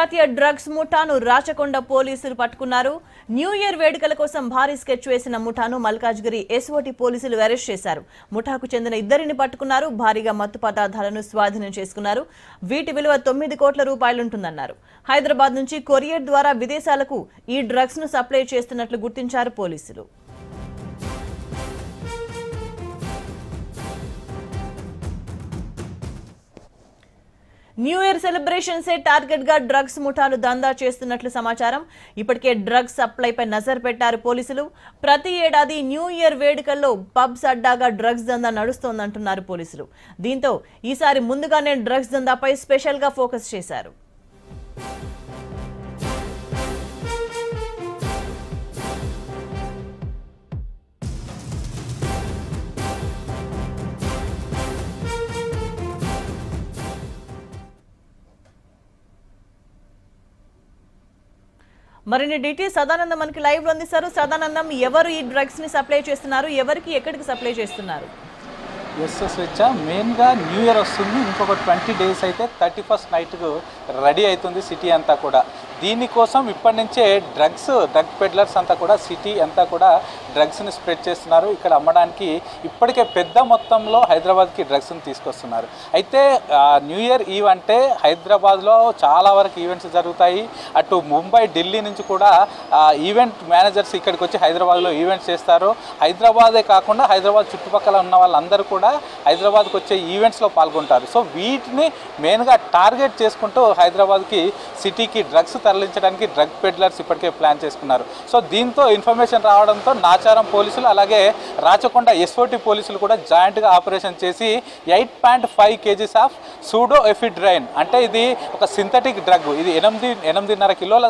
అంతర్జాతీయ డ్రగ్స్ ముఠాను రాచకొండ పోలీసులు పట్టుకున్నారు. న్యూ ఇయర్ వేడుకల కోసం భారీ స్కెచ్ వేసిన ముఠాను మల్కాజ్గిరి ఎస్ఓటి పోలీసులు అరెస్ట్ చేశారు. ముఠాకు చెందిన ఇద్దరిని పట్టుకున్నారు. భారీగా మత్తు పదార్థాలను స్వాధీనం చేసుకున్నారు. వీటి విలువ 9 కోట్ల రూపాయలు ఉంటుందన్నారు. హైదరాబాద్ నుంచి కొరియర్ ద్వారా విదేశాలకు ఈ డ్రగ్స్ ను సప్లై చేస్తున్నట్లు గుర్తించారు పోలీసులు. న్యూ ఇయర్ సెలబ్రేషన్స్ ఏ టార్గెట్ గా డ్రగ్స్ ముఠాలు దందా చేస్తున్నట్లు సమాచారం. ఇప్పటికే డ్రగ్స్ సప్లైపై నజర్ పెట్టారు పోలీసులు. ప్రతి ఏడాది న్యూ ఇయర్ వేడుకల్లో పబ్స్ అడ్డాగా డ్రగ్స్ దందా నడుస్తోందంటున్నారు పోలీసులు. దీంతో ఈసారి ముందుగానే డ్రగ్స్ దందాపై స్పెషల్ గా ఫోకస్ చేశారు. మరిన్ని డీటెయిల్స్ సదానందం మనకి లైవ్ లో అందిస్తారు. సదానందం, ఎవరు ఈ డ్రగ్స్ ని సప్లై చేస్తున్నారు, ఎవరికి ఎక్కడికి సప్లై చేస్తున్నారు? ఎస్ స్వేచ్ఛ, మెయిన్గా న్యూ ఇయర్ వస్తుంది. ఇంకొక 20 డేస్ అయితే 31st నైట్కు రెడీ అవుతుంది సిటీ అంతా కూడా. దీనికోసం ఇప్పటి నుంచే డ్రగ్ పెడ్లర్స్ అంతా కూడా సిటీ అంతా కూడా డ్రగ్స్ని స్ప్రెడ్ చేస్తున్నారు. ఇక్కడ అమ్మడానికి ఇప్పటికే పెద్ద మొత్తంలో హైదరాబాద్కి డ్రగ్స్ని తీసుకొస్తున్నారు. అయితే న్యూ ఇయర్ ఈవ్ అంటే హైదరాబాద్లో చాలా వరకు ఈవెంట్స్ జరుగుతాయి. అటు ముంబై, ఢిల్లీ నుంచి కూడా ఈవెంట్ మేనేజర్స్ ఇక్కడికి వచ్చి హైదరాబాద్లో ఈవెంట్స్ చేస్తారు. హైదరాబాదే కాకుండా హైదరాబాద్ చుట్టుపక్కల ఉన్న వాళ్ళందరూ కూడా హైదరాబాద్కి వచ్చే ఈవెంట్స్లో పాల్గొంటారు. సో వీటిని మెయిన్గా టార్గెట్ చేసుకుంటూ హైదరాబాద్కి సిటీకి డ్రగ్స్ తరలించడానికి డ్రగ్ పెడ్లర్స్ ఇప్పటికే ప్లాన్ చేసుకున్నారు. సో దీంతో ఇన్ఫర్మేషన్ రావడంతో నాచారం పోలీసులు అలాగే రాచకొండ ఎస్ఓటి పోలీసులు కూడా జాయింట్గా ఆపరేషన్ చేసి 8.5 kgs ఆఫ్ సూడో ఎఫిడ్రైన్, అంటే ఇది ఒక సింథటిక్ డ్రగ్. ఇది 8.5 కిలోల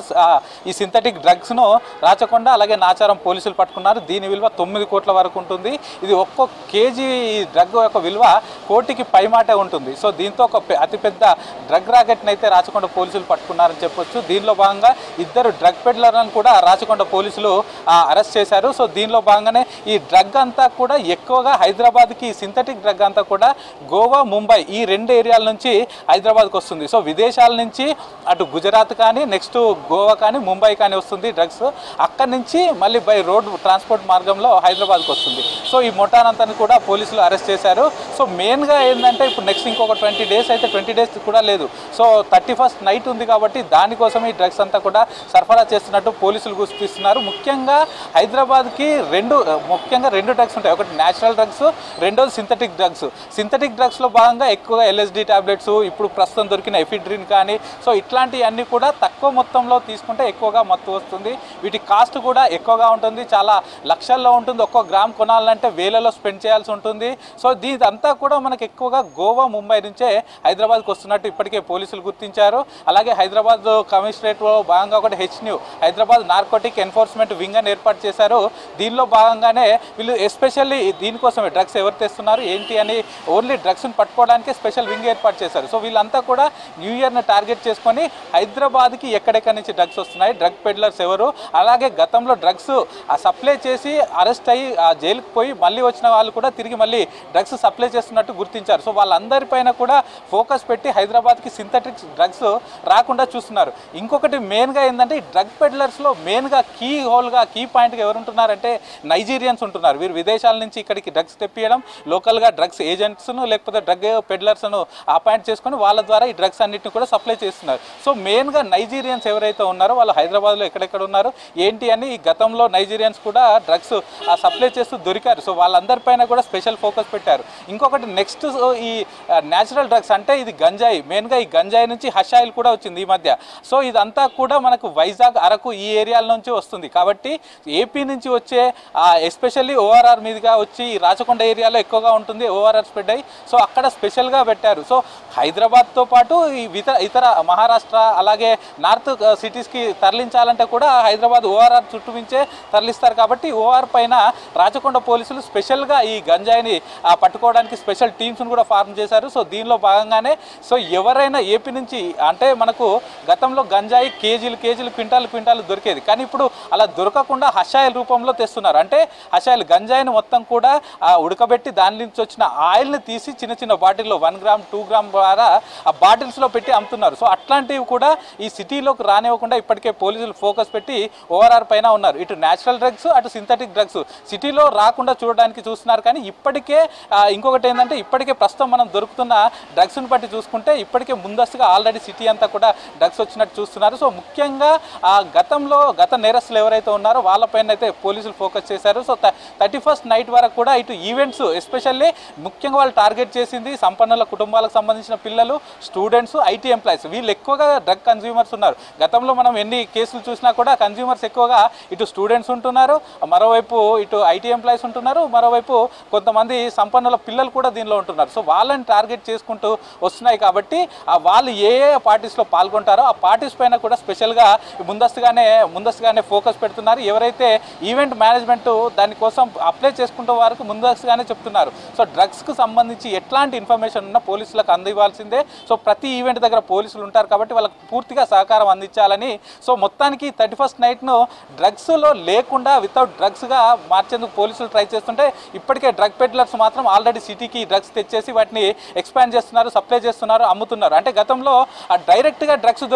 ఈ సింథటిక్ డ్రగ్స్ను రాచకొండ అలాగే నాచారం పోలీసులు పట్టుకున్నారు. దీని విలువ 9 కోట్ల వరకు ఉంటుంది. ఇది ఒక్కో కేజీ డ్రగ్ యొక్క విలువ కోటికి పైమాటే ఉంటుంది. సో దీంతో ఒక అతిపెద్ద డ్రగ్ రాకెట్ని అయితే రాచకొండ పోలీసులు పట్టుకున్నారని చెప్పొచ్చు. దీనిలో భాగంగా ఇద్దరు డ్రగ్ పెడ్లర్లను కూడా రాచకొండ పోలీసులు అరెస్ట్ చేశారు. సో దీనిలో భాగంగానే ఈ డ్రగ్ అంతా కూడా ఎక్కువగా హైదరాబాద్కి, సింథటిక్ డ్రగ్ అంతా కూడా గోవా, ముంబై ఈ రెండు ఏరియాల నుంచి హైదరాబాద్కి వస్తుంది. సో విదేశాల నుంచి అటు గుజరాత్ కానీ, నెక్స్ట్ గోవా కానీ, ముంబై కానీ వస్తుంది డ్రగ్స్. అక్కడి నుంచి మళ్ళీ బై రోడ్ ట్రాన్స్పోర్ట్ మార్గంలో హైదరాబాద్కి వస్తుంది. సో ఈ మొటానంతా కూడా పోలీసులు అరెస్ట్ చేశారు. సో మెయిన్గా ఏంటంటే ఇప్పుడు నెక్స్ట్ ఇంకొక 20 డేస్ అయితే 20 డేస్ కూడా లేదు. సో 31st నైట్ ఉంది కాబట్టి దానికోసం ఈ డ్రగ్స్ అంతా కూడా సరఫరా చేస్తున్నట్టు పోలీసులు గుర్తిస్తున్నారు. ముఖ్యంగా హైదరాబాద్కి ముఖ్యంగా రెండు డ్రగ్స్ ఉంటాయి. ఒకటి నేచురల్ డ్రగ్స్, రెండోది సింథటిక్ డ్రగ్స్. సింథటిక్ డ్రగ్స్లో భాగంగా ఎక్కువగా LSD టాబ్లెట్స్, ఇప్పుడు ప్రస్తుతం దొరికిన ఎఫిడ్రిన్ కానీ, సో ఇట్లాంటివన్నీ కూడా తక్కువ మొత్తంలో తీసుకుంటే ఎక్కువగా మత్తు వస్తుంది. వీటి కాస్ట్ కూడా ఎక్కువగా ఉంటుంది, చాలా లక్షల్లో ఉంటుంది. ఒక్కో గ్రామ్ కొనాలంటే వేలలో స్పెండ్ చేయాల్సి ఉంటుంది. సో దీనిదంతా కూడా మనకు ఎక్కువగా గోవా, ముంబై నుంచే హైదరాబాద్కి వస్తున్నట్టు ఇప్పటికే పోలీసులు గుర్తించారు. అలాగే హైదరాబాద్ కమిషనరేట్లో భాగంగా ఒకటి HNU, Hyderabad narcotic enforcement wing అని ఏర్పాటు చేశారు. దీనిలో భాగంగానే వీళ్ళు ఎస్పెషల్లీ దీనికోసమే డ్రగ్స్ ఎవరు తెస్తున్నారు ఏంటి అని ఓన్లీ డ్రగ్స్ని పట్టుకోవడానికి స్పెషల్ వింగ్ ఏర్పాటు చేశారు. సో వీళ్ళంతా కూడా న్యూ ఇయర్ని టార్గెట్ చేసుకొని హైదరాబాద్కి ఎక్కడెక్కడి నుంచి డ్రగ్స్ వస్తున్నాయి, డ్రగ్ పెడ్లర్స్ ఎవరు, అలాగే గతంలో డ్రగ్స్ సప్లై చేసి అరెస్ట్ అయ్యి జైలుకు పోయి మళ్ళీ వచ్చిన వాళ్ళు కూడా తిరిగి మళ్ళీ డ్రగ్స్ సప్లై చేస్తున్నట్టు గుర్తించారు. సో వాళ్ళందరిపైన కూడా ఫోకస్ పెట్టి హైదరాబాద్కి సింథటిక్ డ్రగ్స్ రాకుండా చూస్తున్నారు. ఇంకొకటి మెయిన్గా ఏంటంటే ఈ డ్రగ్ పెడ్లర్స్లో మెయిన్గా కీ పాయింట్గా ఎవరు ఉంటున్నారంటే నైజీరియన్స్ ఉంటున్నారు. వీరు విదేశాల నుంచి ఇక్కడికి డ్రగ్స్ తెప్పియడం, లోకల్గా డ్రగ్స్ ఏజెంట్స్ను లేకపోతే డ్రగ్ పెడ్లర్స్ను అపాయింట్ చేసుకొని వాళ్ళ ద్వారా ఈ డ్రగ్స్ అన్నింటిని కూడా సప్లై చేస్తున్నారు. సో మెయిన్గా నైజీరియన్స్ ఎవరైతే ఉన్నారో వాళ్ళు హైదరాబాద్లో ఎక్కడెక్కడ ఉన్నారు ఏంటి అని ఈ గతంలో నైజీరియన్స్ కూడా డ్రగ్స్ సప్లై చేస్తూ దొరికారు. సో వాళ్ళందరిపైన కూడా స్పెషల్ ఫోకస్ పెట్టారు. ఇంకొకటి నెక్స్ట్ ఈ న్యాచురల్ డ్రగ్స్ అంటే ఇది గంజాయి, మెయిన్గా ఈ గంజాయి నుంచి హష్ ఆయిల్ కూడా వచ్చింది ఈ మధ్య. సో ఇదంతా కూడా మనకు వైజాగ్, అరకు ఈ ఏరియాల నుంచి వస్తుంది కాబట్టి ఏపీ నుంచి వచ్చే ఎస్పెషల్లీ ORR మీదుగా వచ్చి ఈ రాచకొండ ఏరియాలో ఎక్కువగా ఉంటుంది, ORR స్ప్రెడ్ అయ్యి. సో అక్కడ స్పెషల్గా పెట్టారు. సో హైదరాబాద్తో పాటు ఈ ఇతర మహారాష్ట్ర అలాగే నార్త్ సిటీస్కి తరలించాలంటే కూడా హైదరాబాద్ ORR చుట్టుమించే తరలిస్తారు కాబట్టి ORR పైన రాచకొండ పోలీసులు స్పెషల్గా ఈ గంజాయిని పట్టుకోవడానికి స్పెషల్ టీమ్స్ను కూడా ఫార్మ్ చేశారు. సో దీనిలో భాగంగానే సో ఎవరైనా ఏపీ నుంచి, అంటే మనకు గతంలో గంజాయి గంజాయి కేజీలు కేజీలు క్వింటాల్ క్వింటాల్ దొరికేది. కానీ ఇప్పుడు అలా దొరకకుండా హషాయిల్ రూపంలో తెస్తున్నారు. అంటే హషాయిల్ గంజాయిని మొత్తం కూడా ఉడకబెట్టి దాని నుంచి వచ్చిన ఆయిల్ని తీసి చిన్న చిన్న బాటిల్లో 1 గ్రామ్ 2 గ్రామ్ ద్వారా ఆ బాటిల్స్లో పెట్టి అమ్ముతున్నారు. సో అట్లాంటివి కూడా ఈ సిటీలోకి రానివ్వకుండా ఇప్పటికే పోలీసులు ఫోకస్ పెట్టి ఓఆర్ఆర్ పైన ఉన్నారు. ఇటు న్యాచురల్ డ్రగ్స్ అటు సింథటిక్ డ్రగ్స్ సిటీలో రాకుండా చూడడానికి చూస్తున్నారు. కానీ ఇప్పటికే ఇంకొకటి ఏంటంటే ఇప్పటికే ప్రస్తుతం మనం దొరుకుతున్న డ్రగ్స్ని బట్టి చూసుకుంటే ఇప్పటికే ముందస్తుగా ఆల్రెడీ సిటీ అంతా కూడా డ్రగ్స్ వచ్చినట్టు చూస్తున్నారు. సో ముఖ్యంగా గత నేరస్తులు ఎవరైతే ఉన్నారో వాళ్ళపైన అయితే పోలీసులు ఫోకస్ చేశారు. సో 31st నైట్ వరకు కూడా ఇటు ఈవెంట్స్ ఎస్పెషల్లీ ముఖ్యంగా వాళ్ళు టార్గెట్ చేసింది సంపన్నుల కుటుంబాలకు సంబంధించిన పిల్లలు, స్టూడెంట్స్, IT ఎంప్లాయీస్. వీళ్ళు ఎక్కువగా డ్రగ్ కన్స్యూమర్స్ ఉన్నారు. గతంలో మనం ఎన్ని కేసులు చూసినా కూడా కన్స్యూమర్స్ ఎక్కువగా ఇటు స్టూడెంట్స్ ఉంటున్నారు, మరోవైపు ఇటు IT ఎంప్లాయీస్ ఉంటున్నారు, మరోవైపు కొంతమంది సంపన్నుల పిల్లలు కూడా దీనిలో ఉంటున్నారు. సో వాళ్ళని టార్గెట్ చేసుకుంటూ వస్తున్నాయి. కాబట్టి వాళ్ళు ఏ పార్టీస్లో పాల్గొంటారో ఆ పార్టీస్ పైన కూడా స్పెషల్గా ముందస్తుగానే ఫోకస్ పెడుతున్నారు. ఎవరైతే ఈవెంట్ మేనేజ్మెంట్ దానికోసం అప్లై చేసుకుంటే వారికి ముందస్తుగానే చెప్తున్నారు. సో డ్రగ్స్కు సంబంధించి ఎట్లాంటి ఇన్ఫర్మేషన్ ఉన్నా పోలీసులకు అందివ్వాల్సిందే. సో ప్రతి ఈవెంట్ దగ్గర పోలీసులు ఉంటారు కాబట్టి వాళ్ళకి పూర్తిగా సహకారం అందించాలని. సో మొత్తానికి 31st నైట్ను డ్రగ్స్లో లేకుండా వితౌట్ డ్రగ్స్గా మార్చేందుకు పోలీసులు ట్రై చేస్తుంటే ఇప్పటికే డ్రగ్ పెడ్లర్స్ మాత్రం ఆల్రెడీ సిటీకి డ్రగ్స్ తెచ్చేసి వాటిని ఎక్స్పాండ్ చేస్తున్నారు, సప్లై చేస్తున్నారు, అమ్ముతున్నారు. అంటే గతంలో డైరెక్ట్గా డ్రగ్స్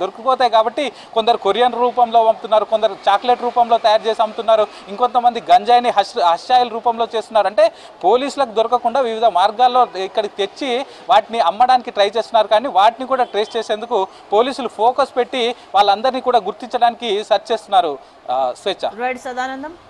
దొరికిపోతాయి కాబట్టి కొందరు కొరియన్ రూపంలో అమ్ముతున్నారు, కొందరు చాక్లెట్ రూపంలో తయారు చేసి అమ్ముతున్నారు, ఇంకొంతమంది గంజాయిని హషాయిల్ రూపంలో చేస్తున్నారు. అంటే పోలీసులకు దొరకకుండా వివిధ మార్గాల్లో ఇక్కడికి తెచ్చి వాటిని అమ్మడానికి ట్రై చేస్తున్నారు. కానీ వాటిని కూడా ట్రేస్ చేసేందుకు పోలీసులు ఫోకస్ పెట్టి వాళ్ళందరినీ కూడా గుర్తించడానికి సెర్చ్ చేస్తున్నారు. స్వేచ్ఛ.